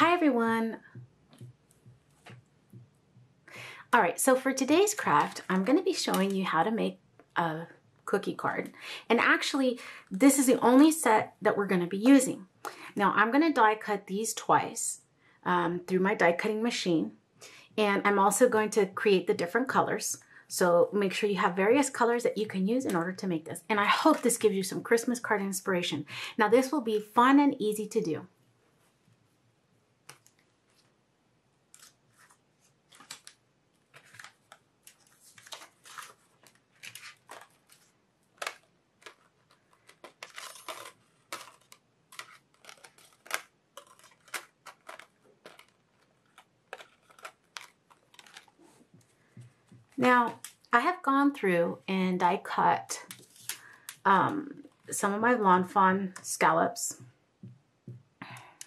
Hi everyone. All right, so for today's craft, I'm going to be showing you how to make a cookie card. And actually, this is the only set that we're going to be using. Now, I'm going to die cut these twice through my die cutting machine. And I'm also going to create the different colors. So make sure you have various colors that you can use in order to make this. And I hope this gives you some Christmas card inspiration. Now, this will be fun and easy to do. Now, I have gone through and I cut some of my Lawn Fawn scallops,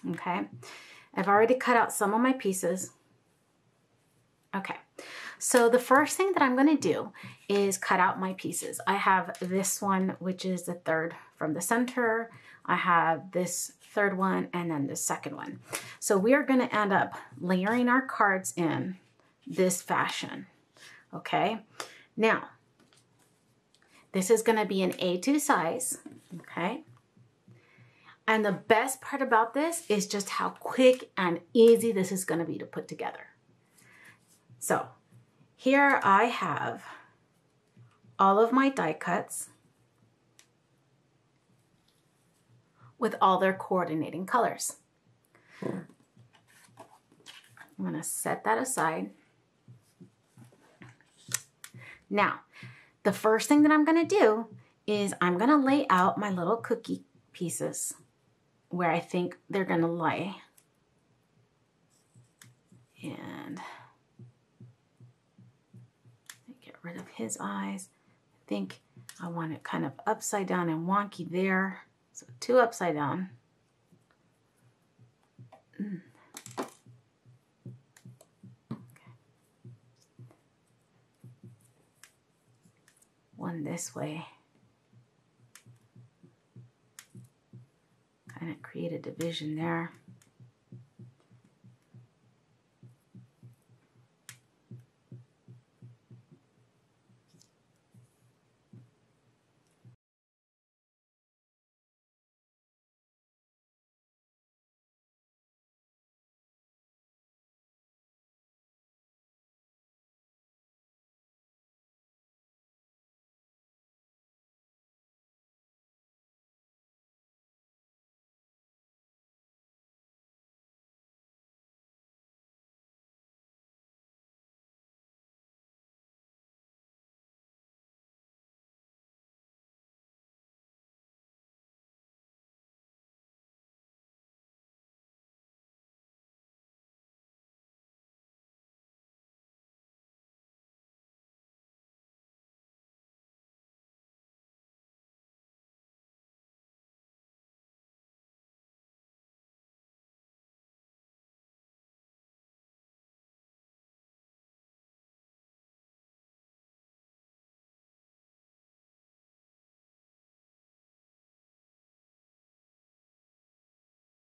okay? I've already cut out some of my pieces. Okay, so the first thing that I'm gonna do is cut out my pieces. I have this one, which is the third from the center. I have this third one and then the second one. So we are gonna end up layering our cards in this fashion. Okay, now this is going to be an A2 size, okay? And the best part about this is just how quick and easy this is going to be to put together. So here I have all of my die cuts with all their coordinating colors. I'm going to set that aside. Now, the first thing that I'm going to do is I'm going to lay out my little cookie pieces where I think they're going to lie. And get rid of his eyes. I think I want it kind of upside down and wonky there. So two upside down. One this way, kind of create a division there.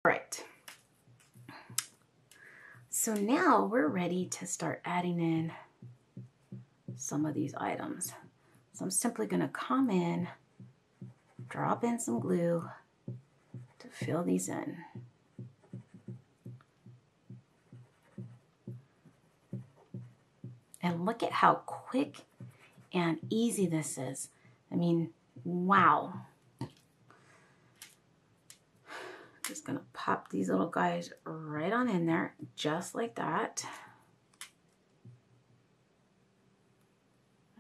All right, so now we're ready to start adding in some of these items. So I'm simply going to come in, drop in some glue to fill these in. And look at how quick and easy this is. I mean, wow. Just gonna pop these little guys right on in there, just like that.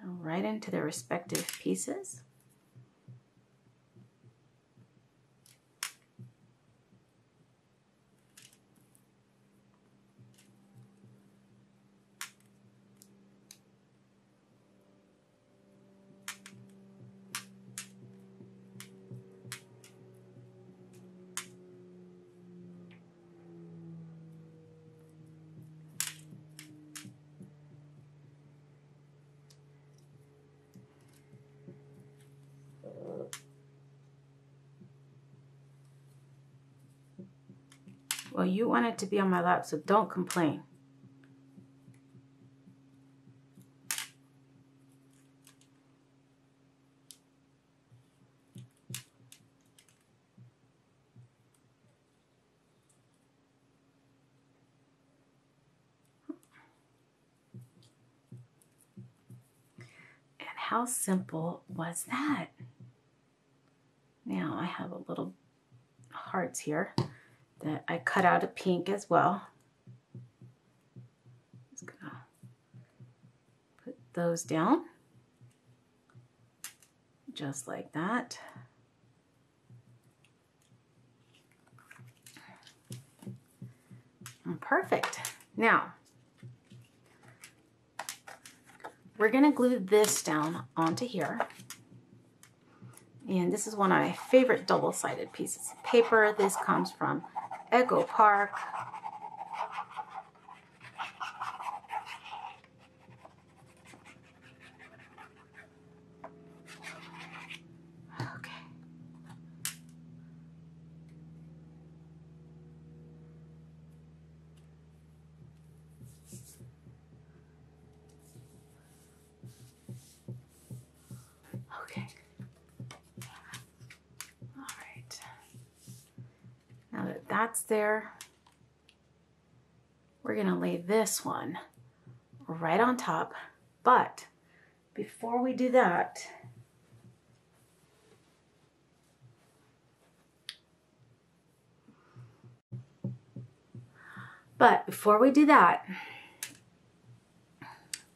And right into their respective pieces. Well, you want it to be on my lap, so don't complain. How simple was that? Now I have a little hearts here that I cut out of pink as well. Just gonna put those down just like that. And perfect. Now, we're gonna glue this down onto here. And this is one of my favorite double-sided pieces of paper. This comes from Echo Park. Okay. That's there. We're gonna lay this one right on top, but before we do that,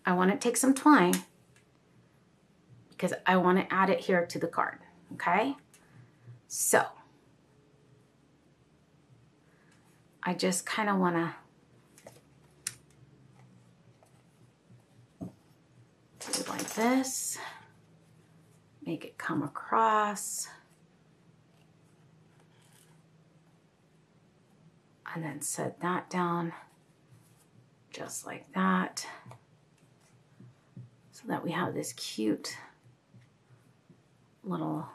I want to take some twine because I want to add it here to the card, okay? So I just kind of want to do it like this, make it come across, and then set that down just like that, so that we have this cute little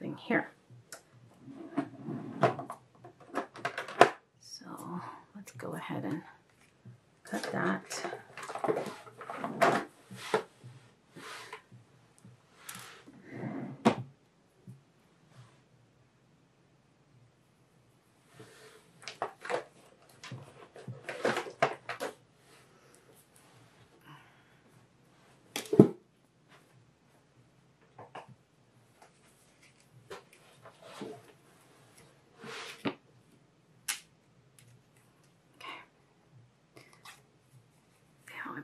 thing here. Let's go ahead and cut that.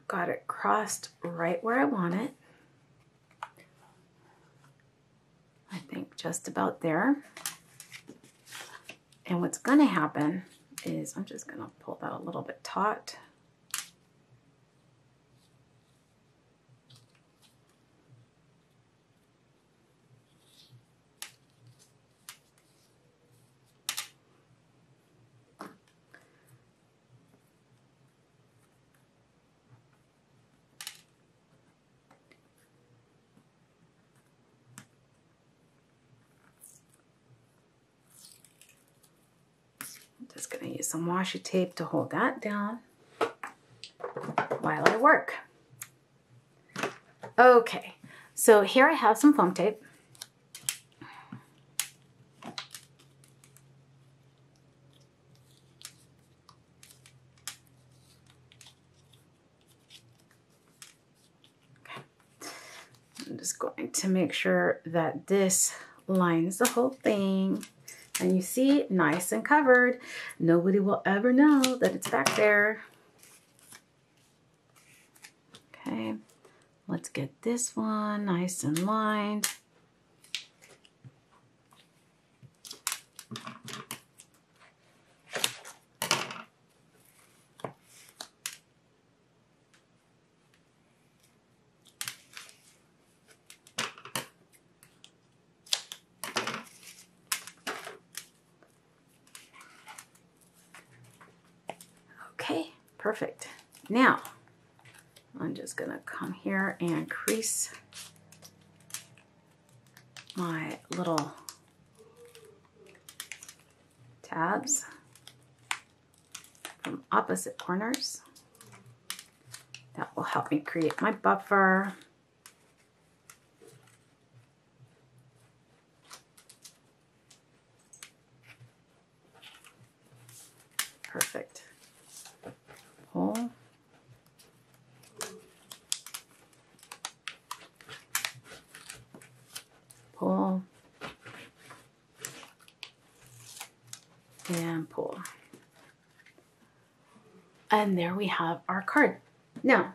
Got it crossed right where I want it. I think just about there. And what's gonna happen is I'm just gonna pull that a little bit taut. Just gonna use some washi tape to hold that down while I work. Okay, so here I have some foam tape. Okay. I'm just going to make sure that this lines the whole thing. And you see, nice and covered. Nobody will ever know that it's back there. Okay, let's get this one nice and lined. Perfect. Now, I'm just gonna come here and crease my little tabs. from opposite corners. That will help me create my buffer. Perfect. Pull. Pull. And pull. And there we have our card. Now,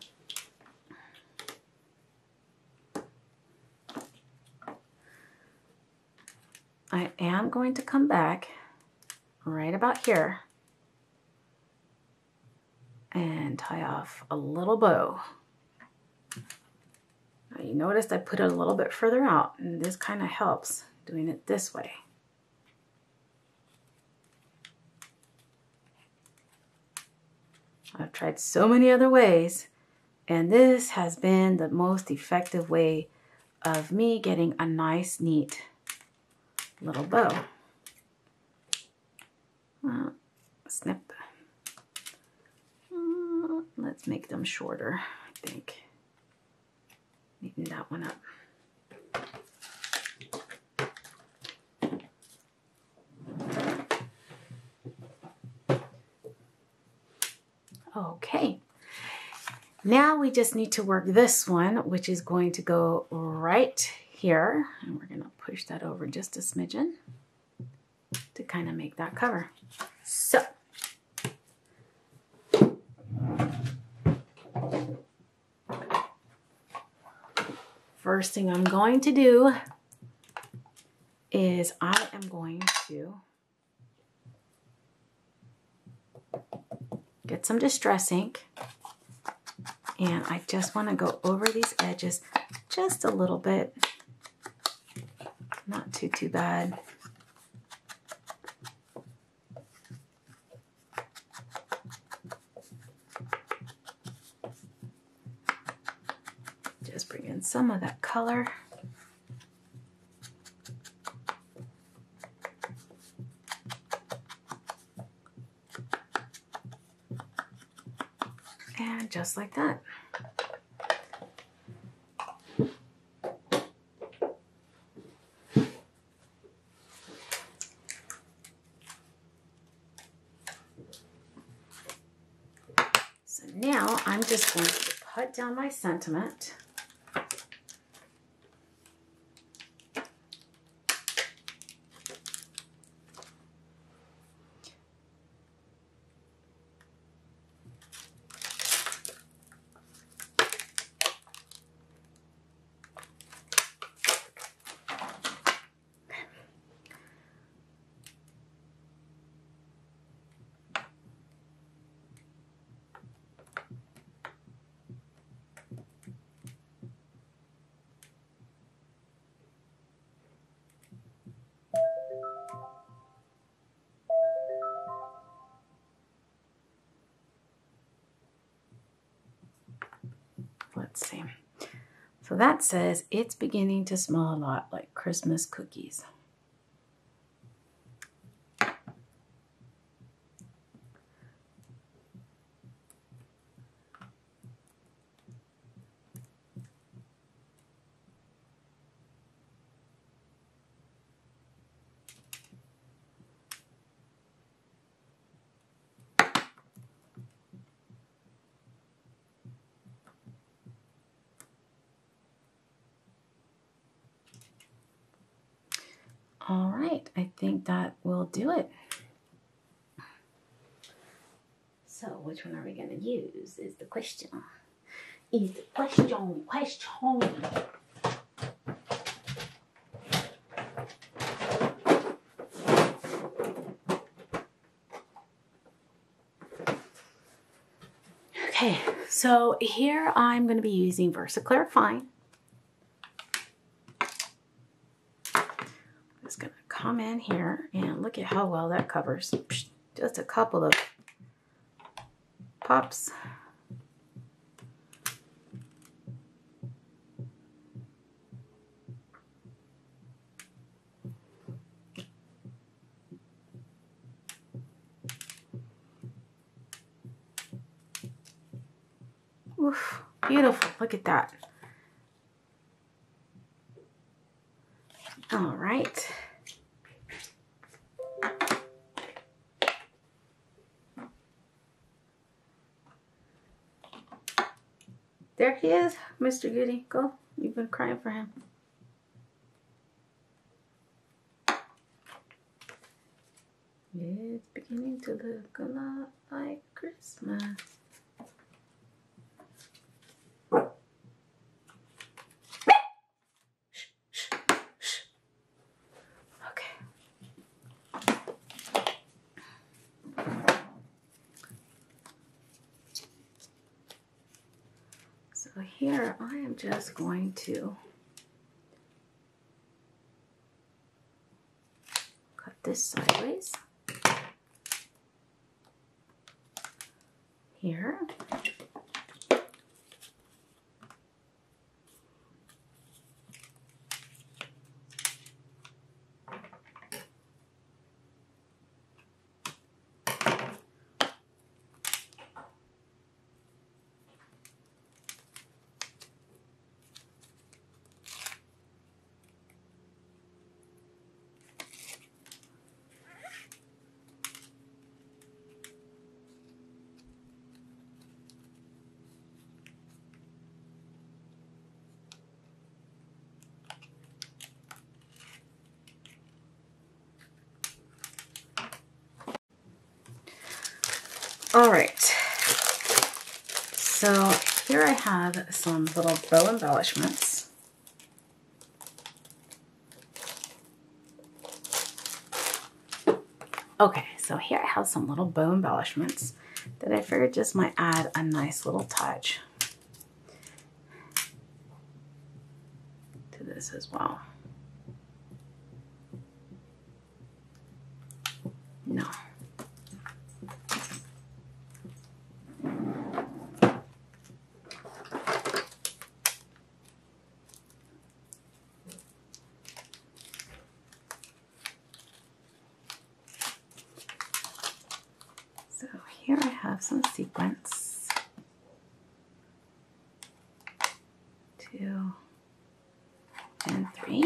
I am going to come back right about here and tie off a little bow. Now you noticed I put it a little bit further out, and this kind of helps doing it this way. I've tried so many other ways, and this has been the most effective way of me getting a nice, neat little bow. Snip. Let's make them shorter, I think. Neaten that one up. Okay, now we just need to work this one, which is going to go right here, and we're gonna push that over just a smidgen to kind of make that cover. So, first thing I'm going to do is I am going to get some distress ink, and I just want to go over these edges just a little bit, not too bad. Just bring in some of that color. Just like that. So now I'm just going to put down my sentiment. See. So that says it's beginning to smell a lot like Christmas cookies. All right, I think that will do it. So which one are we gonna use is the question. Is the question. Okay, so here I'm gonna be using VersaClarifying. Come in here and look at how well that covers. Just a couple of pops. Beautiful. Look at that. All right. There he is, Mr. Goody. Go. You've been crying for him. It's beginning to look a lot like Christmas. Here I am just going to cut this sideways here. All right, so here I have some little bow embellishments. Okay, so here I have some little bow embellishments that I figured just might add a nice little touch to this as well. No. Some sequins two and three,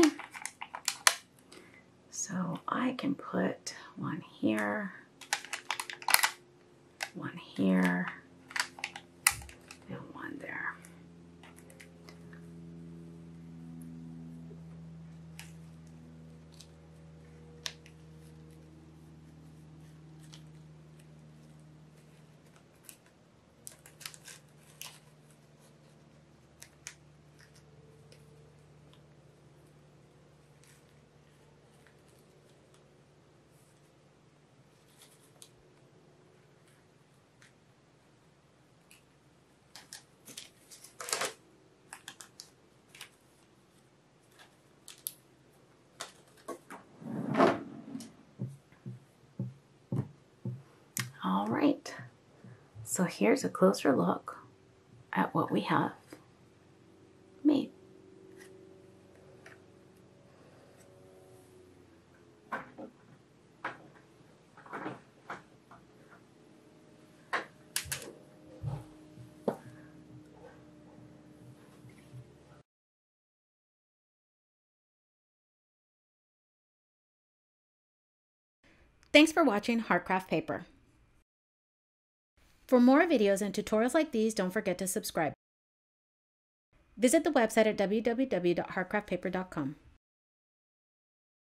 so I can put one here, one here, and one there. All right, so here's a closer look at what we have made. Thanks for watching Heartcraft Paper. For more videos and tutorials like these, don't forget to subscribe. Visit the website at www.heartcraftpaper.com.